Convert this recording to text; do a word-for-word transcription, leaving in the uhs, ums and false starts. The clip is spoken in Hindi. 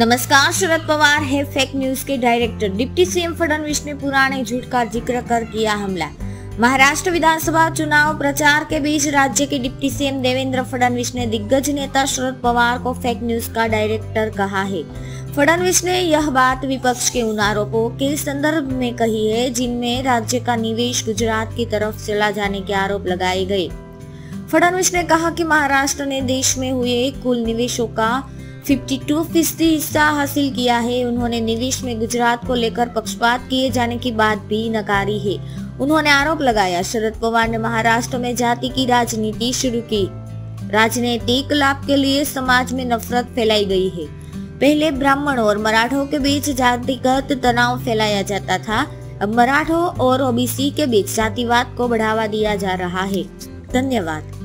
नमस्कार। शरद पवार है फेक न्यूज के डायरेक्टर। डिप्टी सीएम फडणवीस ने पुराने झूठ का जिक्र कर किया हमला। महाराष्ट्र विधानसभा चुनाव प्रचार के बीच राज्य के डिप्टी सीएम देवेंद्र फडणवीस ने दिग्गज नेता शरद पवार को फेक न्यूज का डायरेक्टर कहा है। फडणवीस ने यह बात विपक्ष के उन आरोपों के संदर्भ में कही है जिनमें राज्य का निवेश गुजरात की तरफ चला जाने के आरोप लगाए गए। फडणवीस ने कहा कि महाराष्ट्र ने देश में हुए कुल निवेशों का बावन फीसदी हिस्सा हासिल किया है। उन्होंने निवेश में गुजरात को लेकर पक्षपात किए जाने की बात भी नकारी है। उन्होंने आरोप लगाया शरद पवार ने महाराष्ट्र में जाति की राजनीति शुरू की। राजनीतिक लाभ के लिए समाज में नफरत फैलाई गई है। पहले ब्राह्मणों और मराठों के बीच जातिगत तनाव फैलाया जाता था, अब मराठों और ओबीसी के बीच जातिवाद को बढ़ावा दिया जा रहा है। धन्यवाद।